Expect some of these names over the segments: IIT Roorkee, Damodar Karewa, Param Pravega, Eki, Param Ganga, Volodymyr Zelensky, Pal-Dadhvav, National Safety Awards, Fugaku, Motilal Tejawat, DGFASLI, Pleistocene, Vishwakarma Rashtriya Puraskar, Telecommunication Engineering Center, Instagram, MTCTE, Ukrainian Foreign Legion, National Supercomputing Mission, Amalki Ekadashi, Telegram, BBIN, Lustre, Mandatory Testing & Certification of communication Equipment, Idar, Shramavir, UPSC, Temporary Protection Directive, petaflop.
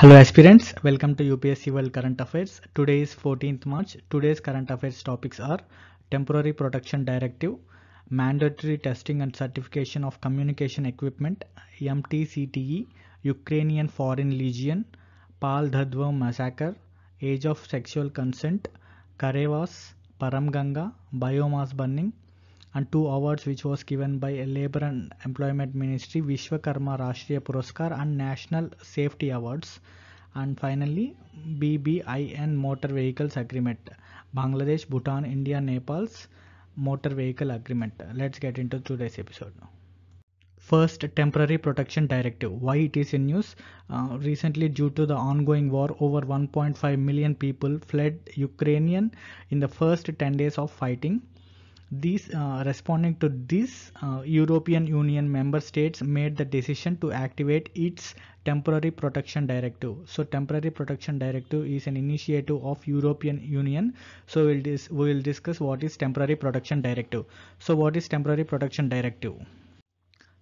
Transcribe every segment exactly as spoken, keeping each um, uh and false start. Hello aspirants, welcome to U P S C World Current Affairs. Today is fourteenth March. Today's current affairs topics are Temporary Protection Directive, Mandatory Testing and Certification of Communication Equipment, M T C T E, Ukrainian Foreign Legion, Pal-Dadhvav Massacre, Age of Sexual Consent, Karewa's, Param Ganga, Biomass Burning, and two awards which was given by Labour and Employment Ministry, Vishwakarma Rashtriya Puraskar and National Safety Awards. And finally, B B I N Motor Vehicles Agreement, Bangladesh, Bhutan, India, Nepal's Motor Vehicle Agreement. Let's get into today's episode. First, Temporary Protection Directive. Why it is in news? Uh, recently, due to the ongoing war, over one point five million people fled Ukraine in the first ten days of fighting. These uh, responding to this, uh, European Union member states made the decision to activate its Temporary Protection Directive. So Temporary Protection Directive is an initiative of European Union. So we'll dis we will discuss what is Temporary Protection Directive. So what is Temporary Protection Directive?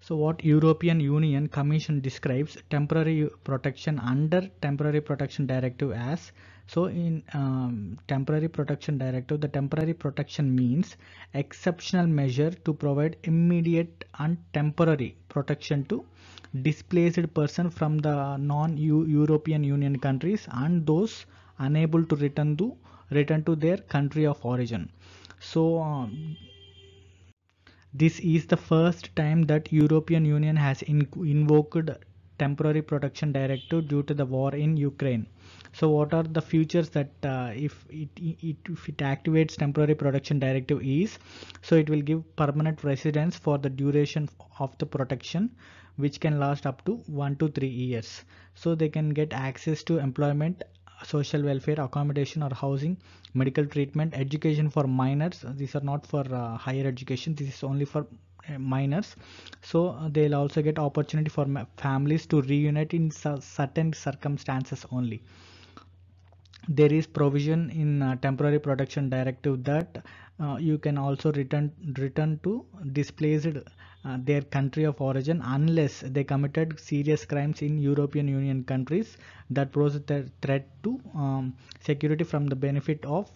So what European Union Commission describes temporary protection under Temporary Protection Directive as. So in um, Temporary Protection Directive, the temporary protection means exceptional measure to provide immediate and temporary protection to displaced person from the non-European Union countries and those unable to return to return to their country of origin. So um, this is the first time that European Union has in invoked Temporary Protection Directive due to the war in Ukraine. So what are the features that uh, if, it, it, if it activates Temporary Protection Directive is, so it will give permanent residence for the duration of the protection, which can last up to one to three years. So they can get access to employment, social welfare, accommodation or housing, medical treatment, education for minors. These are not for uh, higher education, this is only for uh, minors. So uh, they'll also get opportunity for families to reunite in certain circumstances only. There is provision in uh, Temporary Protection Directive that uh, you can also return return to displaced uh, their country of origin unless they committed serious crimes in European Union countries that pose a threat to um, security from the benefit of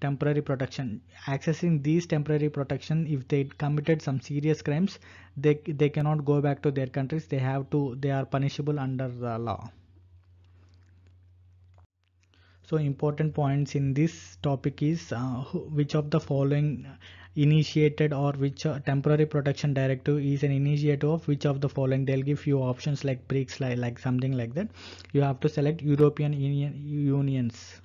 temporary protection. Accessing these temporary protection, if they committed some serious crimes, they they cannot go back to their countries. They have to they are punishable under the law. So important points in this topic is uh, which of the following initiated or which uh, Temporary Protection Directive is an initiative of which of the following. They'll give you options like BRICS, like, like something like that. You have to select European Union unions.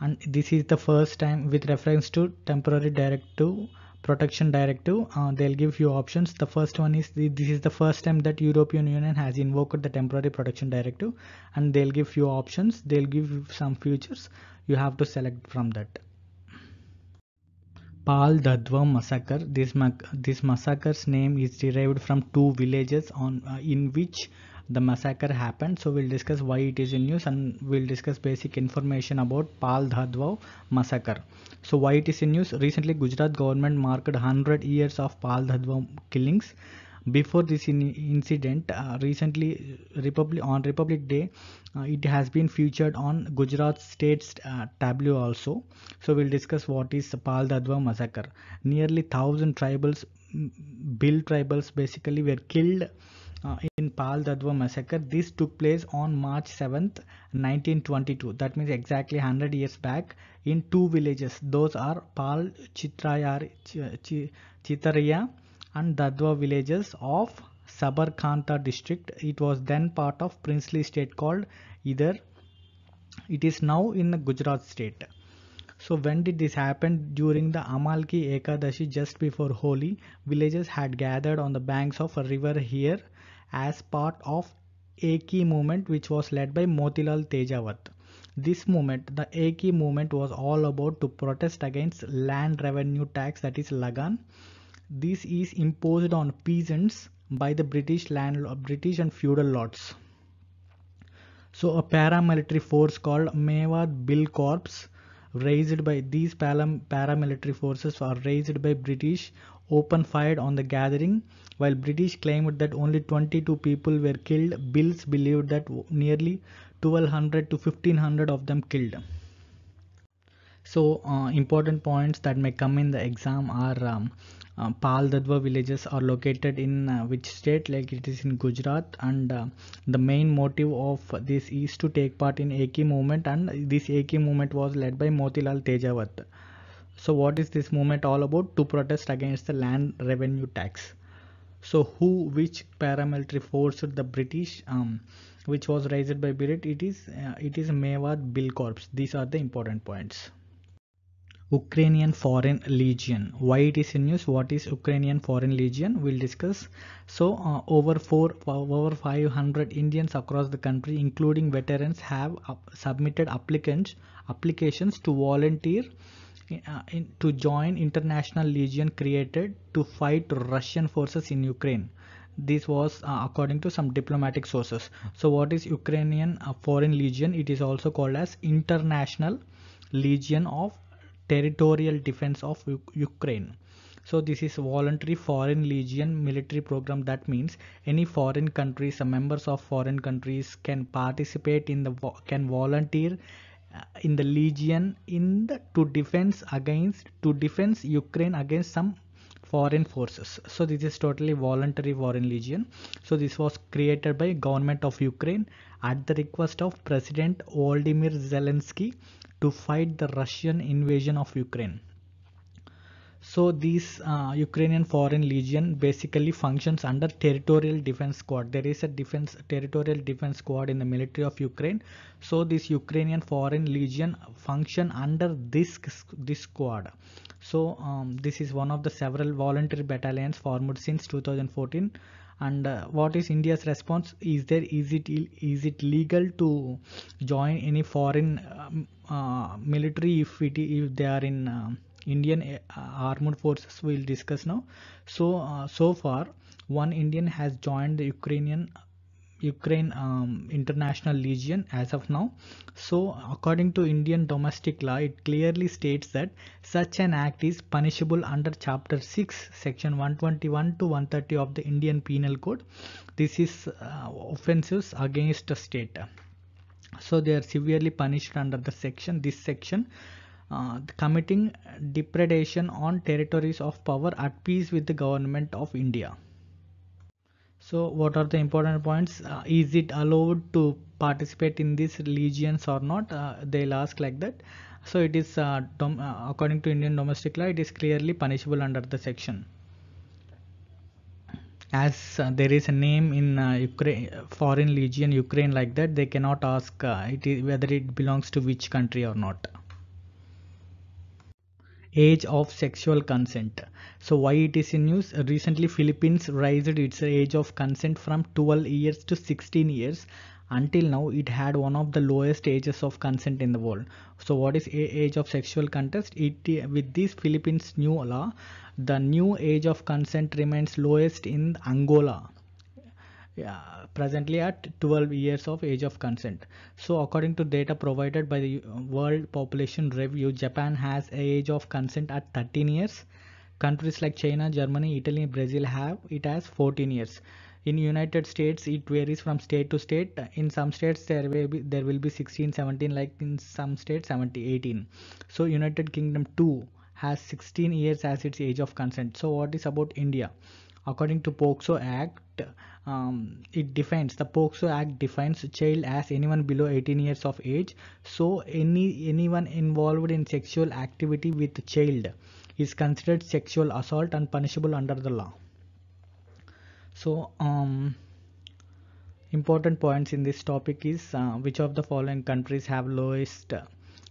And this is the first time with reference to Temporary Directive Protection Directive. Uh, they'll give you options. The first one is the, this is the first time that European Union has invoked the Temporary Protection Directive, and they'll give you options. They'll give you some features. You have to select from that. Pal-Dadhvav Massacre. This ma this massacre's name is derived from two villages on uh, in which the massacre happened. So we'll discuss why it is in news and we'll discuss basic information about Pal-Dadhvav Massacre. So why it is in news? Recently, Gujarat government marked one hundred years of Pal-Dadhvav killings. Before this in incident, uh, recently Republic, on Republic Day, uh, it has been featured on Gujarat State's uh, tableau also. So we'll discuss what is Pal-Dadhvav Massacre. Nearly one thousand tribals, Bill tribals basically were killed Uh, in Pal-Dadhvav Massacre. This took place on March seventh nineteen twenty-two. That means exactly one hundred years back in two villages. Those are Pal Chitrayar, Ch Chitaraya and Dadhva villages of Sabarkantha district. It was then part of princely state called Idar. It is now in the Gujarat state. So when did this happen? During the Amalki Ekadashi, just before Holi, villagers had gathered on the banks of a river here as part of Eki movement, which was led by Motilal Tejawat. This movement, the Eki movement, was all about to protest against land revenue tax, that is Lagan. This is imposed on peasants by the British land, British and feudal lords. So a paramilitary force called Mewar Bhil Corps, raised by these paramilitary forces are raised by British open fired on the gathering. While British claimed that only twenty-two people were killed, Bills believed that nearly twelve hundred to fifteen hundred of them killed. So uh, important points that may come in the exam are um, uh, Pal-Dadhvav villages are located in uh, which state? Like it is in Gujarat, and uh, the main motive of this is to take part in Eki movement, and this Eki movement was led by Motilal Tejawat. So what is this movement all about? To protest against the land revenue tax. So who, which paramilitary force the British um, which was raised by Birit? It is uh, it is Mewar Bhil Corps. These are the important points. Ukrainian Foreign Legion. Why it is in use? What is Ukrainian Foreign Legion? We'll discuss. So uh, over four over five hundred Indians across the country, including veterans, have uh, submitted applicants applications to volunteer in, uh, in, to join International Legion created to fight Russian forces in Ukraine. This was uh, according to some diplomatic sources. So what is Ukrainian uh, Foreign Legion? It is also called as International Legion of Territorial Defense of Ukraine. So this is voluntary foreign legion military program. That means any foreign countries, members of foreign countries can participate in the can volunteer in the legion in the to defense against to defense Ukraine against some foreign forces. So this is totally voluntary foreign legion. So this was created by government of Ukraine at the request of President Volodymyr Zelensky to fight the Russian invasion of Ukraine. So these uh, Ukrainian Foreign Legion basically functions under Territorial Defense Squad. There is a defense Territorial Defense Squad in the military of Ukraine. So this Ukrainian Foreign Legion function under this this squad. So um, this is one of the several voluntary battalions formed since two thousand fourteen. And uh, what is India's response? Is there is it is it legal to join any foreign um, uh, military if it if they are in uh, Indian armed forces? We'll discuss now. So uh, so far, one Indian has joined the Ukrainian Ukraine um, International Legion as of now. So according to Indian domestic law, it clearly states that such an act is punishable under Chapter six, Section one twenty-one to one thirty of the Indian Penal Code. This is uh, offenses against the state. So they are severely punished under the section. This section. Uh, committing depredation on territories of power at peace with the government of India. So what are the important points? Uh, is it allowed to participate in these legions or not? Uh, they'll ask like that. So it is uh, dom uh, according to Indian domestic law, it is clearly punishable under the section. As uh, there is a name in uh, Ukraine, Foreign Legion Ukraine like that, they cannot ask uh, it is, whether it belongs to which country or not. Age of sexual consent. So why it is in news? Recently Philippines raised its age of consent from twelve years to sixteen years. Until now it had one of the lowest ages of consent in the world. So what is age of sexual consent? It with this Philippines new law, the new age of consent remains lowest in Angola. Yeah, presently at twelve years of age of consent. So according to data provided by the World Population Review, Japan has age of consent at thirteen years. Countries like China, Germany, Italy, Brazil have it as fourteen years. In United States, it varies from state to state. In some states there will be there will be sixteen, seventeen, like in some states seventeen, eighteen. So United Kingdom too has sixteen years as its age of consent. So what is about India? According to POCSO Act, um, it defines the POCSO Act defines a child as anyone below eighteen years of age. So any anyone involved in sexual activity with a child is considered sexual assault and punishable under the law. So um, important points in this topic is uh, which of the following countries have lowest. Uh,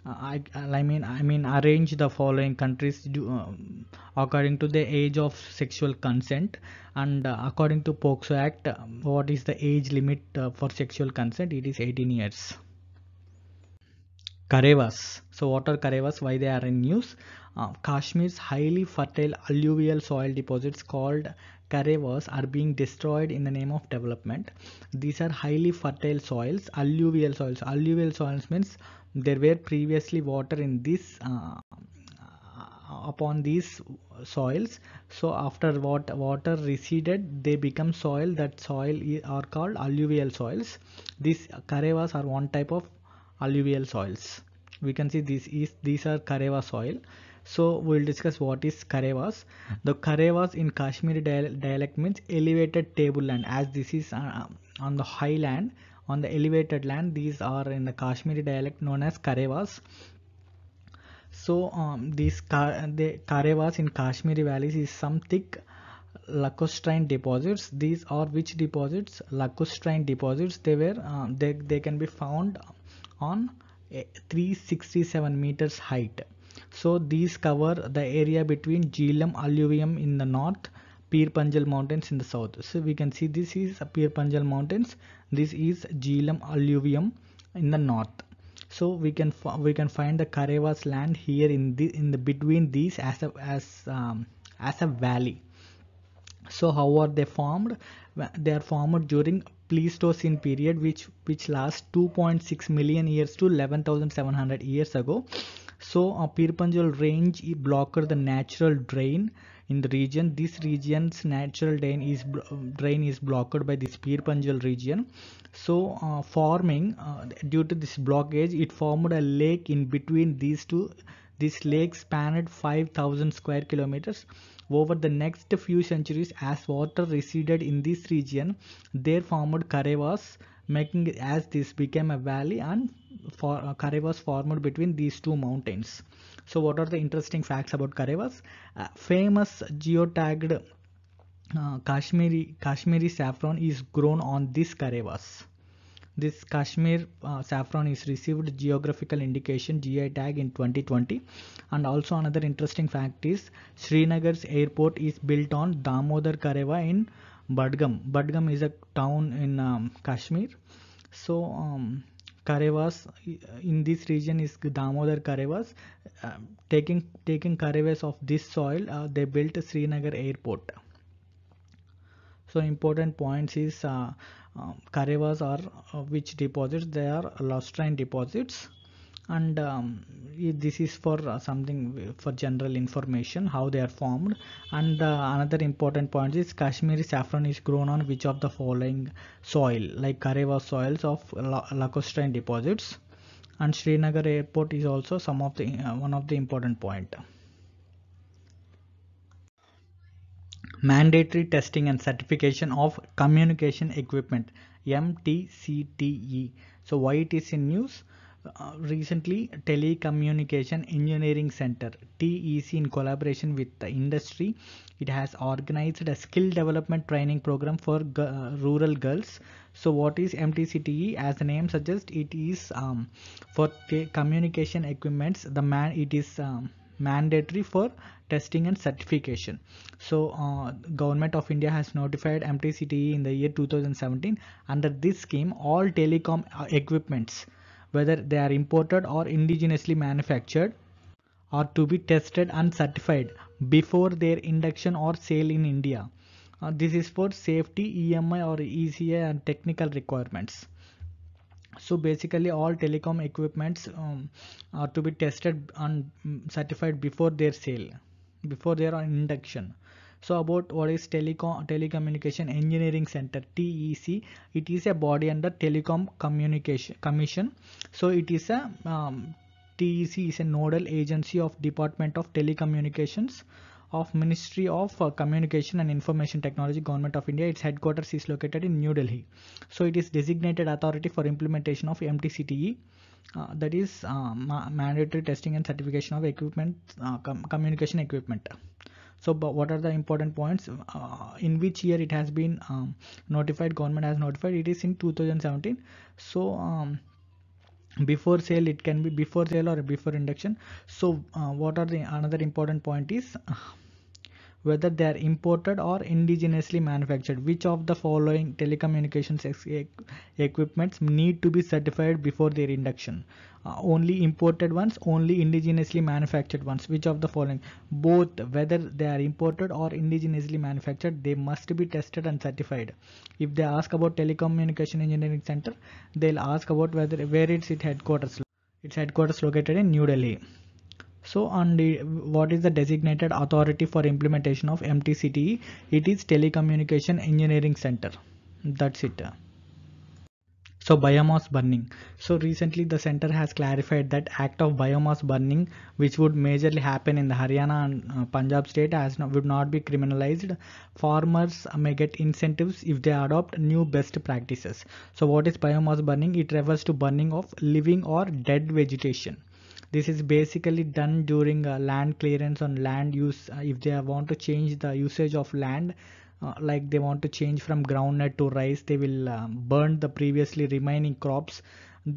I, I mean I mean arrange the following countries do, um, according to the age of sexual consent, and uh, according to POCSO Act, uh, what is the age limit uh, for sexual consent? It is eighteen years. Karewas. So what are Karewas? Why they are in news? Uh, Kashmir's highly fertile alluvial soil deposits called Karewas are being destroyed in the name of development. These are highly fertile soils, alluvial soils. Alluvial soils means there were previously water in this uh, upon these soils. So after what water receded, they become soil. That soil are called alluvial soils. These Karewas are one type of alluvial soils. We can see this is these are Karewa soil. So we will discuss what is Karewas. The Karewas in Kashmiri dialect means elevated tableland, as this is uh, on the high land, on the elevated land. These are in the Kashmiri dialect known as Karewas. So um, these Ka the Karewas in Kashmiri valleys is some thick lacustrine deposits. These are which deposits? Lacustrine deposits. They were uh, they they can be found on three hundred sixty-seven meters height. So these cover the area between Jhelum alluvium in the north, Pirpanjal mountains in the south. So we can see this is Pirpanjal mountains, this is Jhelum alluvium in the north. So we can we can find the Karewa's land here in the in the between these as a as um, as a valley. So how are they formed? They are formed during Pleistocene period, which which lasts two point six million years to eleven thousand seven hundred years ago. So uh, Pirpanjal range blocker the natural drain in the region. This region's natural drain is drain is blocked by this Pirpanjal region. So uh, forming uh, due to this blockage, it formed a lake in between these two. This lake spanned five thousand square kilometers. Over the next few centuries, as water receded in this region, there formed Karewas, making it as this became a valley, and for uh, Karewas formed between these two mountains. So what are the interesting facts about Karewas? Uh, famous geotagged uh, Kashmiri Kashmiri saffron is grown on this Karewas. This Kashmir uh, saffron is received geographical indication G I tag in twenty twenty. And also another interesting fact is Srinagar's airport is built on Damodar Karewa in Budgam. Budgam is a town in um, Kashmir. So um, Karewas in this region is Damodar Karewas. Uh, taking taking Karewas of this soil, uh, they built Srinagar airport. So important points is uh, uh, Karewas are uh, which deposits? They are lacustrine deposits, and um, this is for uh, something for general information how they are formed. And uh, another important point is Kashmiri saffron is grown on which of the following soil, like Karewa soils of lacustrine deposits, and Srinagar airport is also some of the uh, one of the important point. Mandatory testing and certification of communication equipment, M T C T E. So why it is in news? Uh, recently, Telecommunication Engineering Center, T E C, in collaboration with the industry, it has organized a skill development training program for uh, rural girls. So what is M T C T E? As the name suggests, it is um, for communication equipments. The man it is um, mandatory for testing and certification. So uh, Government of India has notified M T C T E in the year two thousand seventeen. Under this scheme, all telecom equipments, whether they are imported or indigenously manufactured, are to be tested and certified before their induction or sale in India. Uh, this is for safety, E M I or E C A and technical requirements. So basically all telecom equipments um, are to be tested and certified before their sale, before their induction. So about what is telecom telecommunication engineering center, T E C? It is a body under Telecom Communication Commission. So it is a um, T E C is a nodal agency of Department of Telecommunications of Ministry of uh, Communication and Information Technology, Government of India. Its headquarters is located in New Delhi. So it is designated authority for implementation of M T C T E, uh, that is uh, ma mandatory testing and certification of equipment, uh, com communication equipment. So but what are the important points? Uh, in which year it has been um, notified? Government has notified it is in two thousand seventeen. So um, before sale, it can be before sale or before induction. So uh, what are the another important point is uh, whether they are imported or indigenously manufactured. Which of the following telecommunications ex equipments need to be certified before their induction? Uh, only imported ones, only indigenously manufactured ones. Which of the following? Both, whether they are imported or indigenously manufactured, they must be tested and certified. If they ask about Telecommunication Engineering Center, they'll ask about whether where it's its headquarters. Its headquarters located in New Delhi. So on the, what is the designated authority for implementation of M T C T E? It is Telecommunication Engineering Center. That's it. So biomass burning. So recently the center has clarified that act of biomass burning, which would majorly happen in the Haryana and uh, Punjab state, as no, would not be criminalized. Farmers may get incentives if they adopt new best practices. So what is biomass burning? It refers to burning of living or dead vegetation. This is basically done during uh, land clearance on land use. Uh, if they want to change the usage of land, Uh, like they want to change from groundnut to rice, they will uh, burn the previously remaining crops.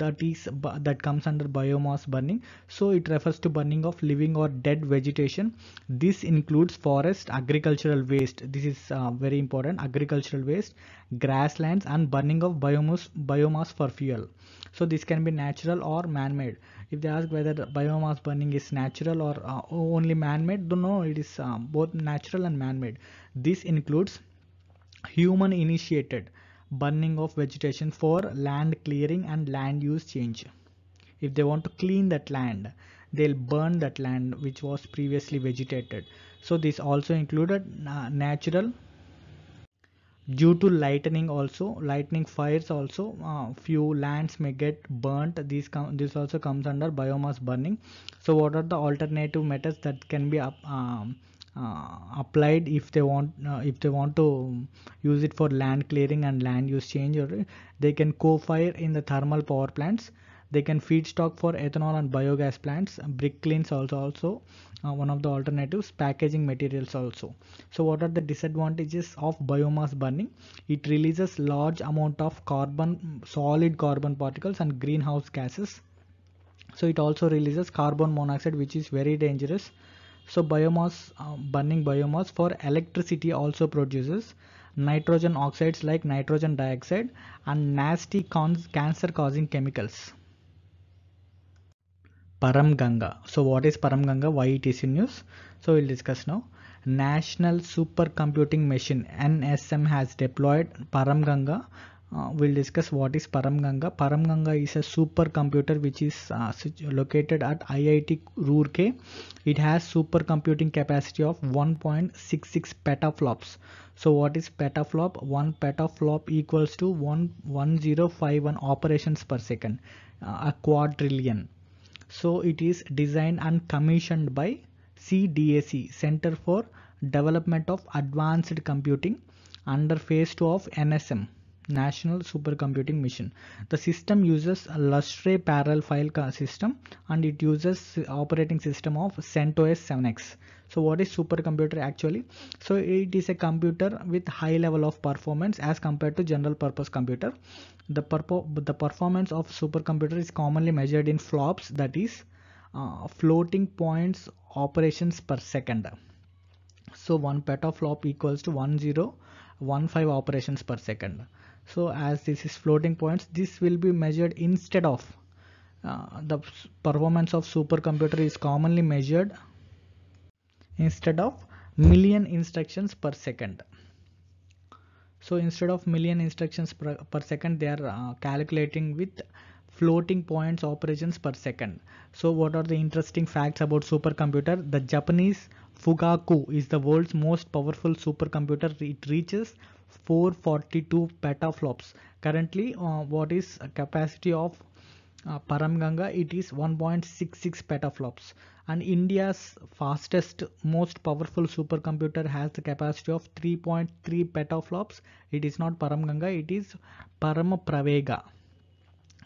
That is that comes under biomass burning. So it refers to burning of living or dead vegetation. This includes forest, agricultural waste. This is uh, very important. Agricultural waste, grasslands, and burning of biomass biomass for fuel. So this can be natural or man-made. If they ask whether biomass burning is natural or uh, only man-made, no, it is uh, both natural and man-made. This includes human-initiated burning of vegetation for land clearing and land use change. If they want to clean that land, they'll burn that land which was previously vegetated. So this also included uh, natural. Due to lightning, also lightning fires, also uh, few lands may get burnt. These com this also comes under biomass burning. So what are the alternative methods that can be up, um, uh, applied if they want uh, if they want to use it for land clearing and land use change? Or they can co-fire in the thermal power plants. They can feedstock for ethanol and biogas plants. Brick kilns also also uh, one of the alternatives. Packaging materials also. So what are the disadvantages of biomass burning? It releases large amount of carbon, solid carbon particles and greenhouse gases. So it also releases carbon monoxide, which is very dangerous. So biomass uh, burning biomass for electricity also produces nitrogen oxides like nitrogen dioxide and nasty cancer causing chemicals. Param Ganga. So what is Param Ganga? Why it is in news? So we'll discuss now. National Supercomputing Mission N S M has deployed Param Ganga. Uh, we'll discuss what is Param Ganga. Param Ganga is a supercomputer which is uh, located at I I T Roorkee. It has supercomputing capacity of one point six six petaflops. So what is petaflop? One petaflop equals to one thousand fifty-one operations per second, uh, a quadrillion. So it is designed and commissioned by C D A C, Center for Development of Advanced Computing, under phase two of N S M, National Supercomputing Mission. The system uses a Lustre parallel file system and it uses operating system of CentOS seven X. So what is supercomputer actually? So it is a computer with high level of performance as compared to general purpose computer. The, the performance of supercomputer is commonly measured in flops, that is uh, floating points operations per second. So one petaflop equals to one thousand fifteen operations per second. So as this is floating points, this will be measured instead of uh, the performance of supercomputer is commonly measured instead of million instructions per second. So instead of million instructions per, per second, they are uh, calculating with floating points operations per second. So what are the interesting facts about supercomputer? The Japanese Fugaku is the world's most powerful supercomputer. It reaches four hundred forty-two petaflops. Currently, uh, what is capacity of uh, Param Ganga? It is one point six six petaflops. And India's fastest, most powerful supercomputer has the capacity of three point three petaflops. It is not Param Ganga, it is Param Pravega.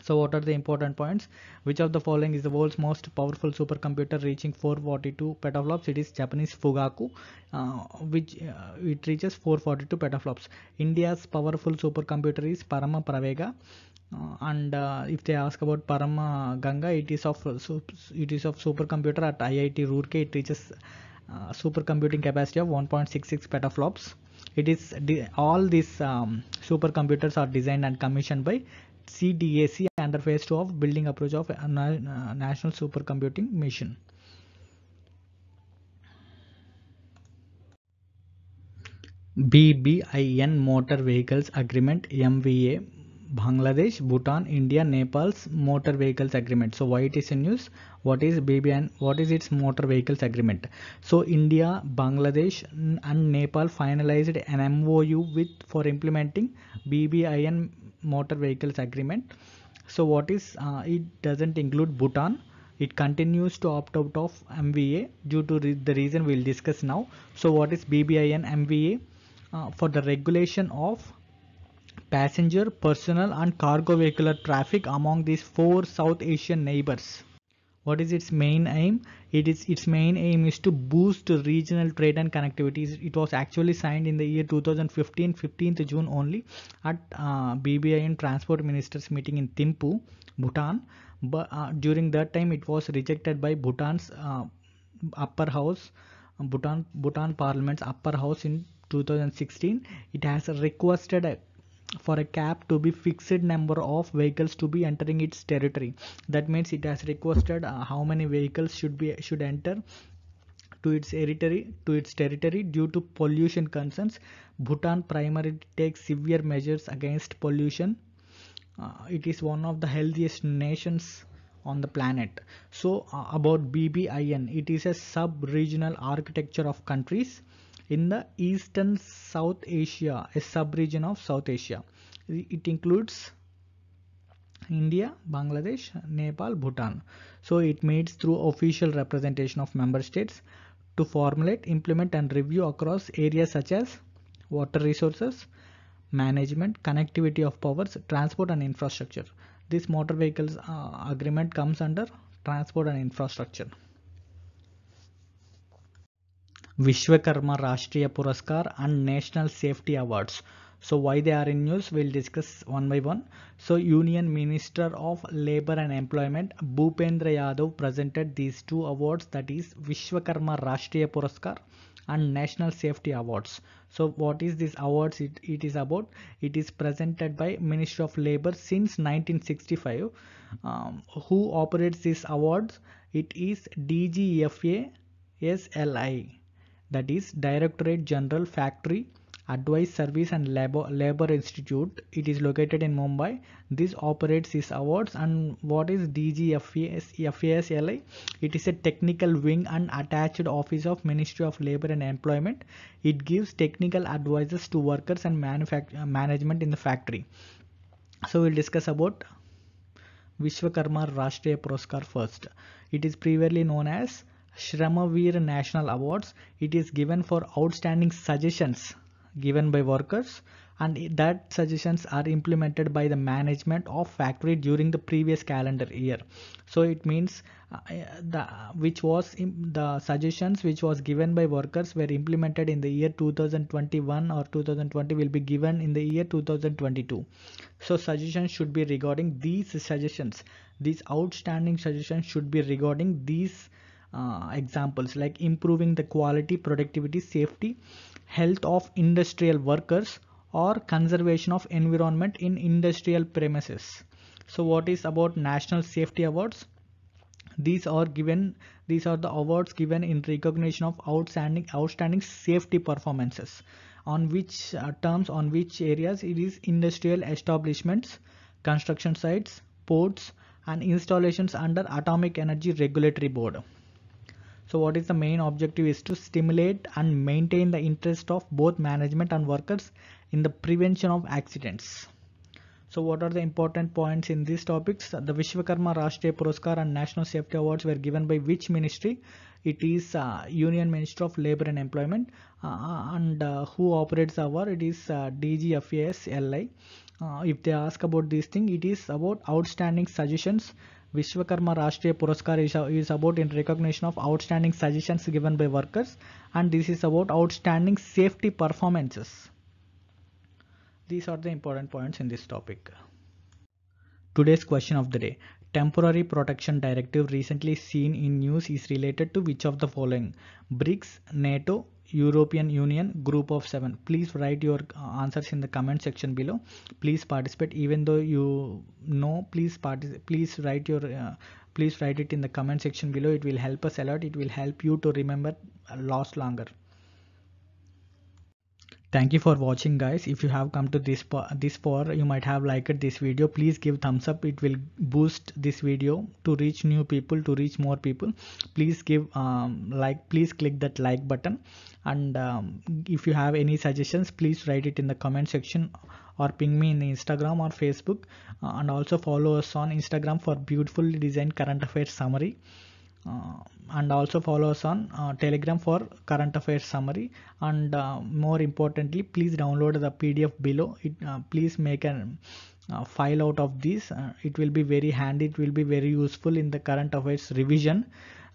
So what are the important points? Which of the following is the world's most powerful supercomputer reaching four hundred forty-two petaflops? It is Japanese Fugaku, uh, which uh, it reaches four hundred forty-two petaflops. India's powerful supercomputer is Param Pravega. Uh, and uh, if they ask about Param Ganga, it is of it is of supercomputer at I I T Roorkee. It reaches uh, supercomputing capacity of one point six six petaflops. It is all these um, supercomputers are designed and commissioned by C D A C under phase two of building approach of uh, National Supercomputing Mission. B B I N Motor Vehicles Agreement, M V A. Bangladesh, Bhutan, India, Nepal's motor vehicles agreement. So why it is in news? What is B B I N? What is its motor vehicles agreement? So India, Bangladesh and Nepal finalized an M O U with for implementing B B I N motor vehicles agreement. So what is uh, it doesn't include Bhutan. It continues to opt out of M V A due to re the reason we'll discuss now. So what is B B I N M V A? Uh, for the regulation of passenger, personal and cargo vehicular traffic among these four South Asian neighbors. What is its main aim? It is its main aim is to boost regional trade and connectivity. It was actually signed in the year two thousand fifteen, fifteenth June only at uh, B B I N Transport Ministers meeting in Thimphu, Bhutan. But uh, during that time it was rejected by Bhutan's uh, upper house, Bhutan, Bhutan Parliament's upper house in two thousand sixteen. It has requested a for a cap to be fixed number of vehicles to be entering its territory. That means it has requested uh, how many vehicles should be should enter to its territory to its territory due to pollution concerns. Bhutan primarily takes severe measures against pollution. Uh, it is one of the healthiest nations on the planet. So uh, about B B I N, it is a sub-regional architecture of countries in the Eastern South Asia, a sub-region of South Asia. It includes India, Bangladesh, Nepal, Bhutan. So it meets through official representation of member states to formulate, implement and review across areas such as water resources, management, connectivity of powers, transport and infrastructure. This motor vehicles uh, agreement comes under transport and infrastructure. Vishwakarma Rashtriya Puraskar and National Safety Awards. So why they are in news, we'll discuss one by one. So Union Minister of Labour and Employment Bhupendra Yadav presented these two awards, that is Vishwakarma Rashtriya Puraskar and National Safety Awards. So what is this awards? It, it is about, it is presented by Ministry of Labour since nineteen sixty-five. Um, who operates these awards? It is D G F A S L I. That is Directorate General Factory Advice Service and Labor, Labor Institute. It is located in Mumbai. This operates these awards. And what is D G F A S L I? It is a technical wing and attached office of Ministry of Labour and Employment. It gives technical advices to workers and management in the factory. So we'll discuss about Vishwakarma Rashtriya Puraskar first. It is previously known as Shramavir National Awards. It is given for outstanding suggestions given by workers, and that suggestions are implemented by the management of factory during the previous calendar year. So it means uh, the which was in the suggestions which was given by workers were implemented in the year two thousand twenty-one or two thousand twenty will be given in the year two thousand twenty-two. So suggestions should be regarding these suggestions. These outstanding suggestions should be regarding these Uh, examples like improving the quality, productivity, safety, health of industrial workers or conservation of environment in industrial premises. So what is about National Safety Awards? These are given, these are the awards given in recognition of outstanding outstanding safety performances on which uh, terms, on which areas it is industrial establishments, construction sites, ports and installations under Atomic Energy Regulatory Board. So what is the main objective is to stimulate and maintain the interest of both management and workers in the prevention of accidents. So what are the important points in these topics? The Vishwakarma Rashtriya Puraskar and National Safety Awards were given by which ministry? It is uh, Union Ministry of Labour and Employment, uh, and uh, who operates the award? It is uh, D G F A S L I. Uh, if they ask about this thing, it is about outstanding suggestions. Vishwakarma Rashtriya Puraskar is, is about in recognition of outstanding suggestions given by workers, and this is about outstanding safety performances. These are the important points in this topic. Today's question of the day. Temporary Protection Directive recently seen in news is related to which of the following? BRICS, NATO, European Union, Group of Seven. Please write your answers in the comment section below. Please participate, even though you know. Please participate. Please write your. Uh, please write it in the comment section below. It will help us a lot. It will help you to remember a lot longer. Thank you for watching, guys. If you have come to this this far, you might have liked this video. Please give thumbs up. It will boost this video to reach new people, to reach more people. Please give um, like. Please click that like button. And um, if you have any suggestions, please write it in the comment section or ping me in Instagram or Facebook. Uh, and also follow us on Instagram for beautifully designed current affairs summary. Uh, and also follow us on uh, Telegram for current affairs summary, and uh, more importantly, please download the P D F below. It, uh, please make a uh, file out of this. Uh, it will be very handy. It will be very useful in the current affairs revision.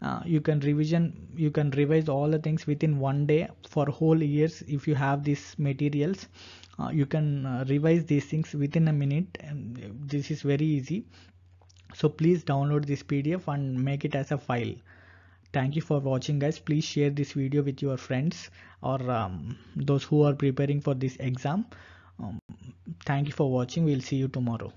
Uh, you can revision, you can revise all the things within one day for whole years. If you have these materials, uh, you can uh, revise these things within a minute, and this is very easy. So please download this P D F and make it as a file. Thank you for watching, guys. Please share this video with your friends or um, those who are preparing for this exam. Um, thank you for watching. We'll see you tomorrow.